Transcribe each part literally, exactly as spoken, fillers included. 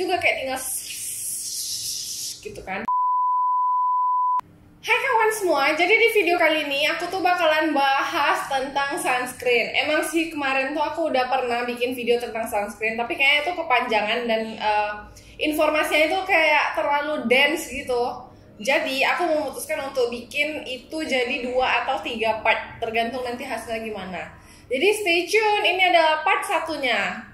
juga kayak tinggal gitu kan. Hai kawan semua, jadi di video kali ini aku tuh bakalan bahas tentang sunscreen. Emang sih kemarin tuh aku udah pernah bikin video tentang sunscreen, tapi kayaknya itu kepanjangan dan uh, informasinya itu kayak terlalu dense gitu. Jadi aku memutuskan untuk bikin itu jadi dua atau tiga part, tergantung nanti hasilnya gimana. Jadi stay tune, ini adalah part satunya.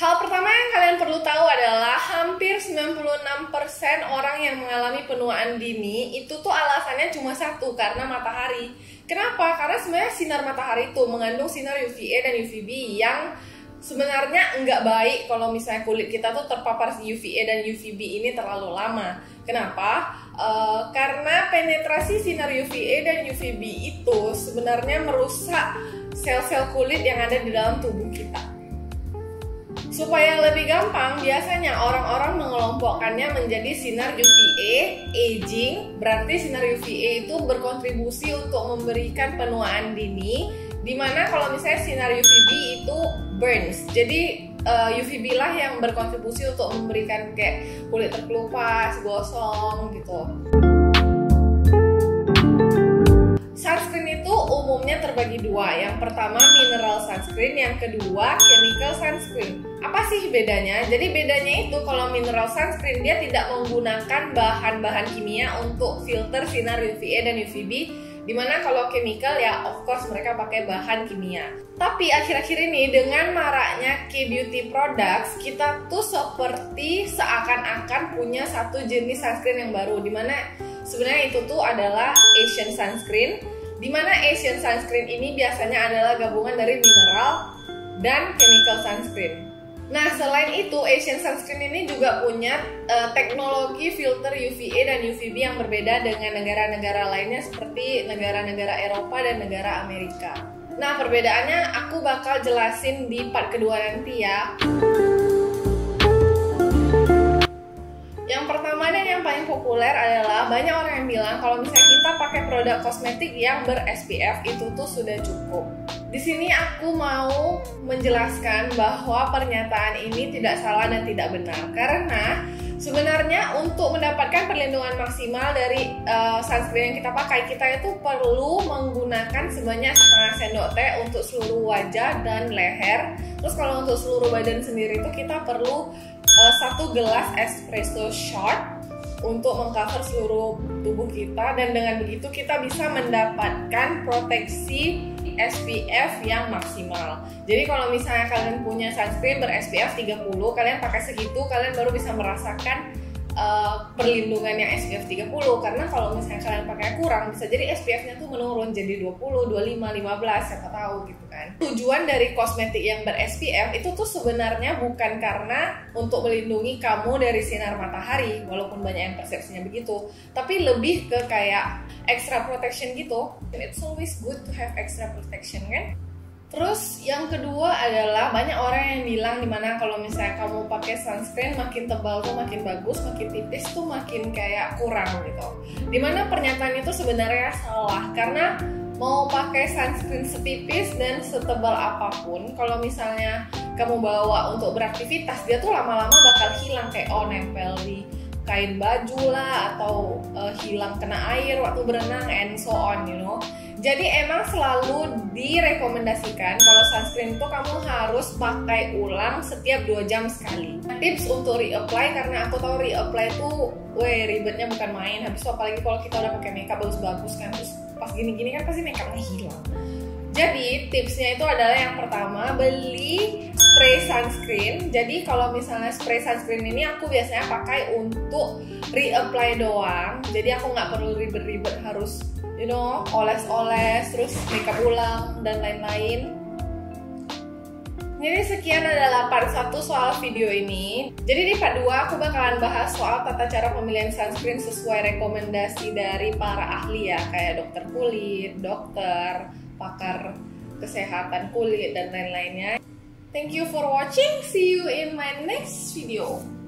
Hal pertama yang kalian perlu tahu adalah hampir sembilan puluh enam persen orang yang mengalami penuaan dini itu tuh alasannya cuma satu, karena matahari. Kenapa? Karena sebenarnya sinar matahari itu mengandung sinar U V A dan U V B yang sebenarnya nggak baik kalau misalnya kulit kita tuh terpapar U V A dan U V B ini terlalu lama. Kenapa? E, karena penetrasi sinar U V A dan U V B itu sebenarnya merusak sel-sel kulit yang ada di dalam tubuh kita. Supaya lebih gampang, biasanya orang-orang mengelompokkannya menjadi sinar U V A aging. Berarti sinar U V A itu berkontribusi untuk memberikan penuaan dini, dimana kalau misalnya sinar U V B itu burns. Jadi uh, U V B lah yang berkontribusi untuk memberikan kayak kulit terkelupas, gosong gitu. Sunscreen itu umumnya terbagi dua. Yang pertama mineral sunscreen, yang kedua chemical sunscreen. Apa sih bedanya? Jadi bedanya itu kalau mineral sunscreen dia tidak menggunakan bahan-bahan kimia untuk filter sinar U V A dan U V B, dimana kalau chemical ya of course mereka pakai bahan kimia. Tapi akhir-akhir ini dengan maraknya K-beauty products, kita tuh seperti seakan-akan punya satu jenis sunscreen yang baru, dimana sebenarnya itu tuh adalah Asian sunscreen, dimana Asian sunscreen ini biasanya adalah gabungan dari mineral dan chemical sunscreen. Nah, selain itu, Asian sunscreen ini juga punya uh, teknologi filter U V A dan U V B yang berbeda dengan negara-negara lainnya seperti negara-negara Eropa dan negara Amerika. Nah, perbedaannya aku bakal jelasin di part kedua nanti ya. Yang pertama dan yang paling populer adalah banyak orang yang bilang kalau misalnya kita pakai produk kosmetik yang ber S P F itu tuh sudah cukup. Di sini aku mau menjelaskan bahwa pernyataan ini tidak salah dan tidak benar, karena sebenarnya untuk mendapatkan perlindungan maksimal dari uh, sunscreen yang kita pakai, kita itu perlu menggunakan sebanyak setengah sendok teh untuk seluruh wajah dan leher. Terus kalau untuk seluruh badan sendiri itu kita perlu uh, satu gelas espresso shot untuk mengcover seluruh tubuh kita, dan dengan begitu kita bisa mendapatkan proteksi S P F yang maksimal. Jadi kalau misalnya kalian punya sunscreen ber S P F tiga puluh, kalian pakai segitu, kalian baru bisa merasakan uh, perlindungan yang S P F tiga puluh, karena kalau misalnya kalian pakai kurang, bisa jadi S P F-nya tuh menurun jadi dua puluh, dua puluh lima, lima belas, siapa tahu gitu kan. Tujuan dari kosmetik yang ber S P F itu tuh sebenarnya bukan karena untuk melindungi kamu dari sinar matahari, walaupun banyak yang persepsinya begitu, tapi lebih ke kayak extra protection gitu. It's always good to have extra protection kan. Terus yang kedua adalah banyak orang yang bilang dimana kalau misalnya kamu pakai sunscreen makin tebal tuh makin bagus, makin tipis tuh makin kayak kurang gitu. Dimana pernyataan itu sebenarnya salah, karena mau pakai sunscreen setipis dan setebal apapun, kalau misalnya kamu bawa untuk beraktivitas, dia tuh lama-lama bakal hilang kayak oh nempel di kain baju lah, atau uh, hilang kena air waktu berenang and so on, you know. Jadi emang selalu direkomendasikan kalau sunscreen itu kamu harus pakai ulang setiap dua jam sekali. Tips untuk reapply, karena aku tahu reapply tuh weh ribetnya bukan main. Habis itu apalagi kalau kita udah pakai makeup bagus-bagus kan, terus pas gini-gini kan pasti makeupnya hilang. Jadi tipsnya itu adalah yang pertama, beli spray sunscreen. Jadi kalau misalnya spray sunscreen ini aku biasanya pakai untuk reapply doang. Jadi aku nggak perlu ribet-ribet harus, you know, oles-oles, terus makeup ulang dan lain-lain. Jadi sekian adalah part satu soal video ini. Jadi di part dua aku bakalan bahas soal tata cara pemilihan sunscreen sesuai rekomendasi dari para ahli ya, kayak dokter kulit, dokter, pakar kesehatan kulit dan lain-lainnya. Thank you for watching. See you in my next video.